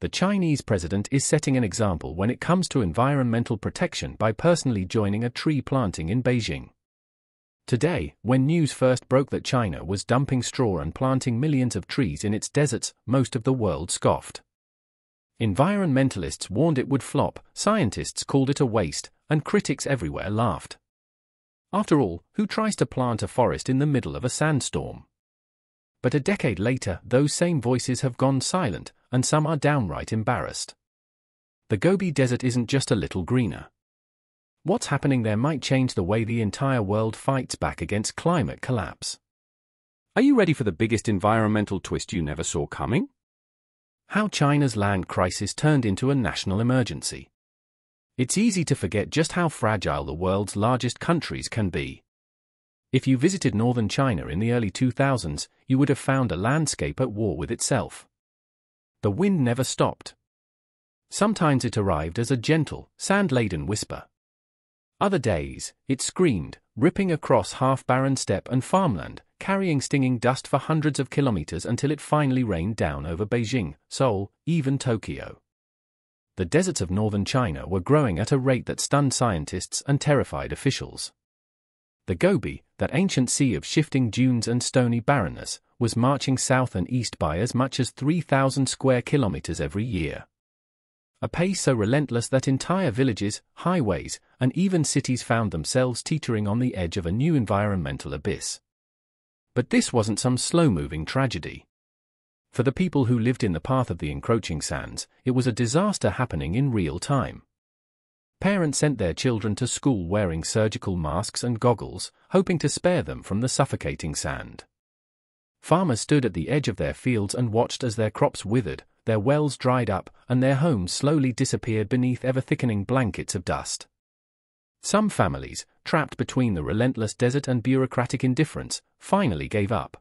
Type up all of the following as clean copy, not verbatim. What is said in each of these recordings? the Chinese president is setting an example when it comes to environmental protection by personally joining a tree planting in Beijing. Today, when news first broke that China was dumping straw and planting millions of trees in its deserts, most of the world scoffed. Environmentalists warned it would flop, scientists called it a waste, and critics everywhere laughed. After all, who tries to plant a forest in the middle of a sandstorm? But a decade later, those same voices have gone silent, and some are downright embarrassed. The Gobi Desert isn't just a little greener. What's happening there might change the way the entire world fights back against climate collapse. Are you ready for the biggest environmental twist you never saw coming? How China's land crisis turned into a national emergency. It's easy to forget just how fragile the world's largest countries can be. If you visited northern China in the early 2000s, you would have found a landscape at war with itself. The wind never stopped. Sometimes it arrived as a gentle, sand-laden whisper. Other days, it screamed, ripping across half-barren steppe and farmland, carrying stinging dust for hundreds of kilometers until it finally rained down over Beijing, Seoul, even Tokyo. The deserts of northern China were growing at a rate that stunned scientists and terrified officials. The Gobi, that ancient sea of shifting dunes and stony barrenness, was marching south and east by as much as 3,000 square kilometers every year. A pace so relentless that entire villages, highways, and even cities found themselves teetering on the edge of a new environmental abyss. But this wasn't some slow-moving tragedy. For the people who lived in the path of the encroaching sands, it was a disaster happening in real time. Parents sent their children to school wearing surgical masks and goggles, hoping to spare them from the suffocating sand. Farmers stood at the edge of their fields and watched as their crops withered, their wells dried up, and their homes slowly disappeared beneath ever-thickening blankets of dust. Some families, trapped between the relentless desert and bureaucratic indifference, finally gave up.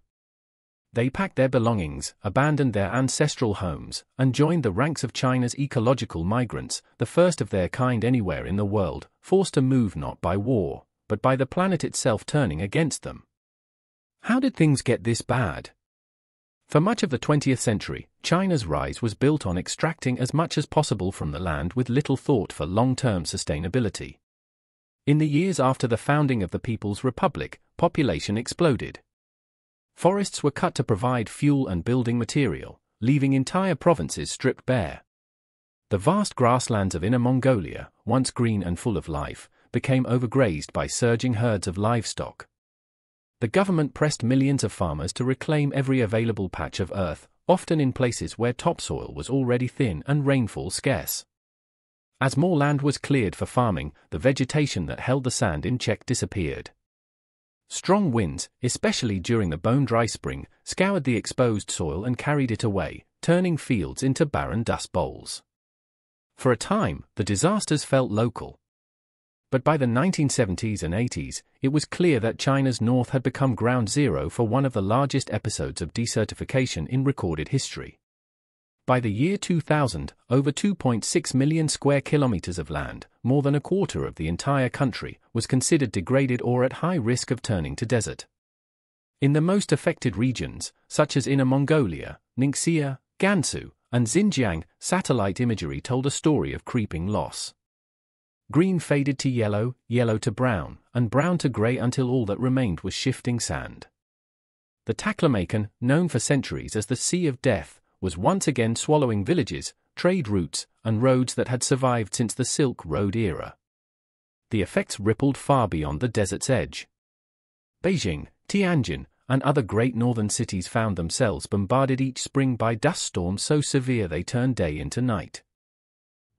They packed their belongings, abandoned their ancestral homes, and joined the ranks of China's ecological migrants, the first of their kind anywhere in the world, forced to move not by war, but by the planet itself turning against them. How did things get this bad? For much of the 20th century, China's rise was built on extracting as much as possible from the land with little thought for long-term sustainability. In the years after the founding of the People's Republic, population exploded. Forests were cut to provide fuel and building material, leaving entire provinces stripped bare. The vast grasslands of Inner Mongolia, once green and full of life, became overgrazed by surging herds of livestock. The government pressed millions of farmers to reclaim every available patch of earth, often in places where topsoil was already thin and rainfall scarce. As more land was cleared for farming, the vegetation that held the sand in check disappeared. Strong winds, especially during the bone-dry spring, scoured the exposed soil and carried it away, turning fields into barren dust bowls. For a time, the disasters felt local. But by the 1970s and 80s, it was clear that China's north had become ground zero for one of the largest episodes of desertification in recorded history. By the year 2000, over 2.6 million square kilometers of land, more than a quarter of the entire country, was considered degraded or at high risk of turning to desert. In the most affected regions, such as Inner Mongolia, Ningxia, Gansu, and Xinjiang, satellite imagery told a story of creeping loss. Green faded to yellow, yellow to brown, and brown to grey until all that remained was shifting sand. The Taklamakan, known for centuries as the Sea of Death, was once again swallowing villages, trade routes, and roads that had survived since the Silk Road era. The effects rippled far beyond the desert's edge. Beijing, Tianjin, and other great northern cities found themselves bombarded each spring by dust storms so severe they turned day into night.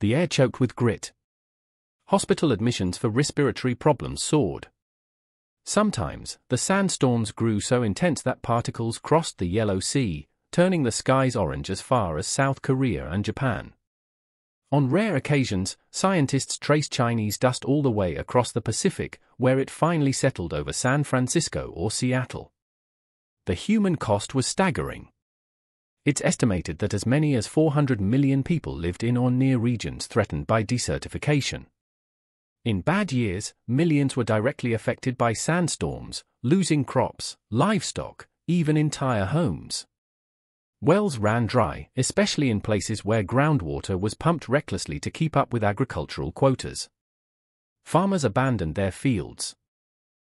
The air choked with grit. Hospital admissions for respiratory problems soared. Sometimes, the sandstorms grew so intense that particles crossed the Yellow Sea, turning the skies orange as far as South Korea and Japan. On rare occasions, scientists traced Chinese dust all the way across the Pacific, where it finally settled over San Francisco or Seattle. The human cost was staggering. It's estimated that as many as 400 million people lived in or near regions threatened by desertification. In bad years, millions were directly affected by sandstorms, losing crops, livestock, even entire homes. Wells ran dry, especially in places where groundwater was pumped recklessly to keep up with agricultural quotas. Farmers abandoned their fields.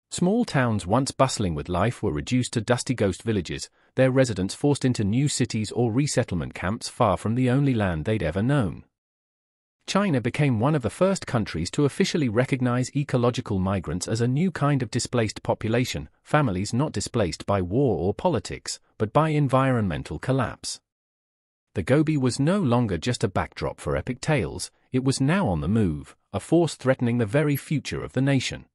Small towns once bustling with life were reduced to dusty ghost villages, their residents forced into new cities or resettlement camps far from the only land they'd ever known. China became one of the first countries to officially recognize ecological migrants as a new kind of displaced population, families not displaced by war or politics, but by environmental collapse. The Gobi was no longer just a backdrop for epic tales, it was now on the move, a force threatening the very future of the nation.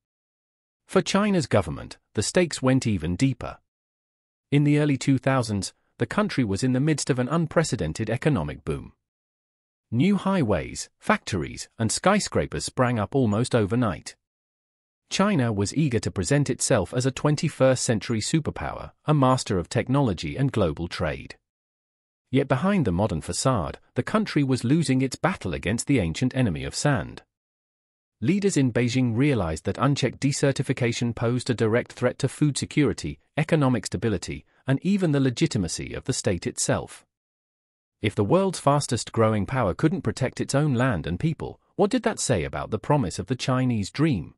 For China's government, the stakes went even deeper. In the early 2000s, the country was in the midst of an unprecedented economic boom. New highways, factories, and skyscrapers sprang up almost overnight. China was eager to present itself as a 21st-century superpower, a master of technology and global trade. Yet behind the modern facade, the country was losing its battle against the ancient enemy of sand. Leaders in Beijing realized that unchecked desertification posed a direct threat to food security, economic stability, and even the legitimacy of the state itself. If the world's fastest-growing power couldn't protect its own land and people, what did that say about the promise of the Chinese dream?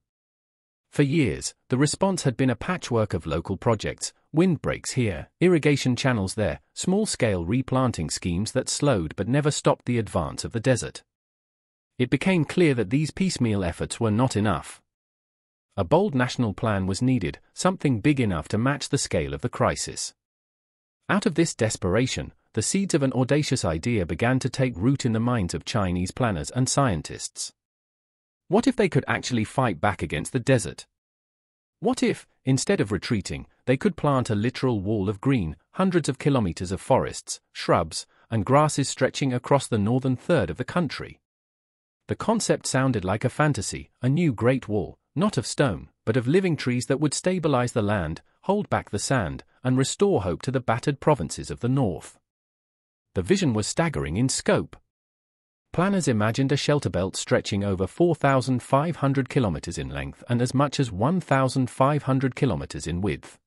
For years, the response had been a patchwork of local projects, windbreaks here, irrigation channels there, small-scale replanting schemes that slowed but never stopped the advance of the desert. It became clear that these piecemeal efforts were not enough. A bold national plan was needed, something big enough to match the scale of the crisis. Out of this desperation, the seeds of an audacious idea began to take root in the minds of Chinese planners and scientists. What if they could actually fight back against the desert? What if, instead of retreating, they could plant a literal wall of green, hundreds of kilometers of forests, shrubs, and grasses stretching across the northern third of the country? The concept sounded like a fantasy, a new Great Wall, not of stone, but of living trees that would stabilize the land, hold back the sand, and restore hope to the battered provinces of the north. The vision was staggering in scope. Planners imagined a shelter belt stretching over 4,500 kilometers in length and as much as 1,500 kilometers in width.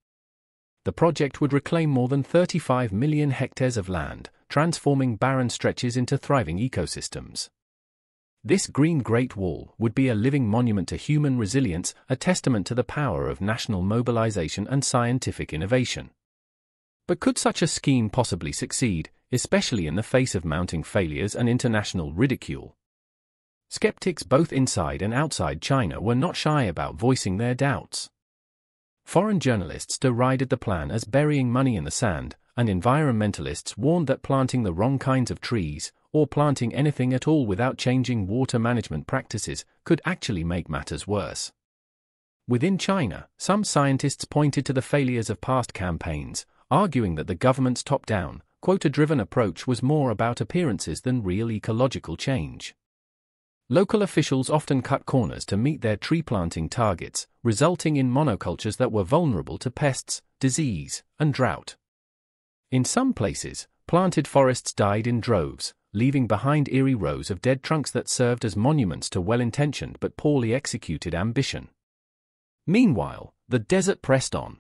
The project would reclaim more than 35 million hectares of land, transforming barren stretches into thriving ecosystems. This Green Great Wall would be a living monument to human resilience, a testament to the power of national mobilization and scientific innovation. But could such a scheme possibly succeed, especially in the face of mounting failures and international ridicule? Skeptics both inside and outside China were not shy about voicing their doubts. Foreign journalists derided the plan as burying money in the sand, and environmentalists warned that planting the wrong kinds of trees, or planting anything at all without changing water management practices, could actually make matters worse. Within China, some scientists pointed to the failures of past campaigns, arguing that the government's top-down, quota-driven approach was more about appearances than real ecological change. Local officials often cut corners to meet their tree-planting targets, resulting in monocultures that were vulnerable to pests, disease, and drought. In some places, planted forests died in droves, leaving behind eerie rows of dead trunks that served as monuments to well-intentioned but poorly executed ambition. Meanwhile, the desert pressed on.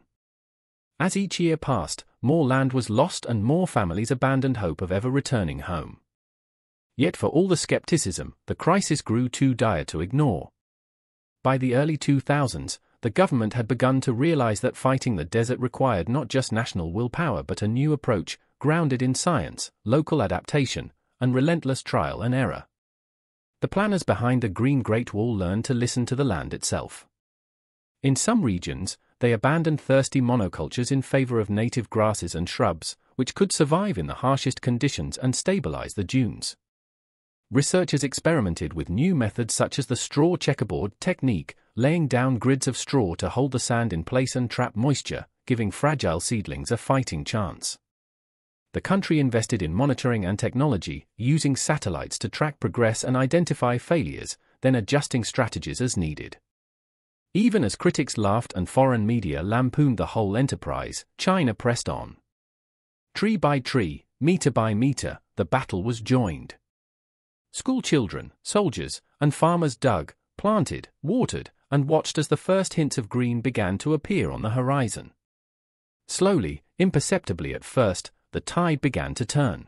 As each year passed, more land was lost and more families abandoned hope of ever returning home. Yet for all the skepticism, the crisis grew too dire to ignore. By the early 2000s, the government had begun to realize that fighting the desert required not just national willpower but a new approach, grounded in science, local adaptation, and relentless trial and error. The planners behind the Green Great Wall learned to listen to the land itself. In some regions, they abandoned thirsty monocultures in favor of native grasses and shrubs, which could survive in the harshest conditions and stabilize the dunes. Researchers experimented with new methods such as the straw checkerboard technique, laying down grids of straw to hold the sand in place and trap moisture, giving fragile seedlings a fighting chance. The country invested in monitoring and technology, using satellites to track progress and identify failures, then adjusting strategies as needed. Even as critics laughed and foreign media lampooned the whole enterprise, China pressed on. Tree by tree, meter by meter, the battle was joined. School children, soldiers, and farmers dug, planted, watered, and watched as the first hints of green began to appear on the horizon. Slowly, imperceptibly at first, the tide began to turn.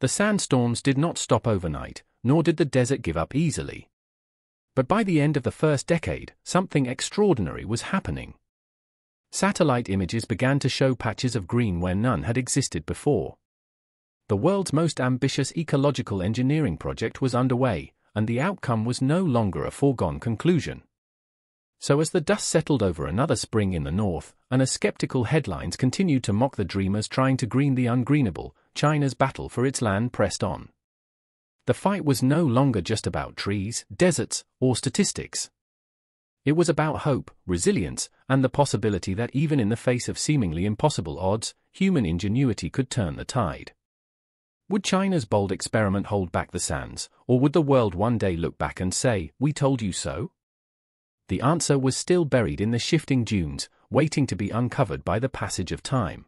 The sandstorms did not stop overnight, nor did the desert give up easily. But by the end of the first decade, something extraordinary was happening. Satellite images began to show patches of green where none had existed before. The world's most ambitious ecological engineering project was underway, and the outcome was no longer a foregone conclusion. So as the dust settled over another spring in the north, and as skeptical headlines continued to mock the dreamers trying to green the ungreenable, China's battle for its land pressed on. The fight was no longer just about trees, deserts, or statistics. It was about hope, resilience, and the possibility that even in the face of seemingly impossible odds, human ingenuity could turn the tide. Would China's bold experiment hold back the sands, or would the world one day look back and say, "We told you so"? The answer was still buried in the shifting dunes, waiting to be uncovered by the passage of time.